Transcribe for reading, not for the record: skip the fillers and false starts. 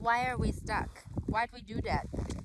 Why are we stuck? Why'd we do that?